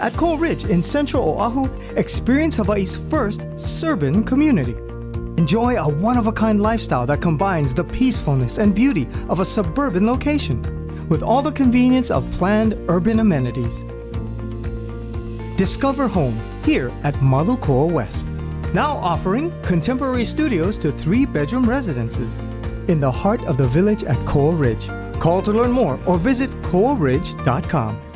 at Koa Ridge in central Oahu, experience Hawaii's first Serban community. Enjoy a one-of-a-kind lifestyle that combines the peacefulness and beauty of a suburban location with all the convenience of planned urban amenities. Discover home here at Malu Koa West, now offering contemporary studios to 3-bedroom residences in the heart of the Village at Koa Ridge. Call to learn more or visit koaridge.com.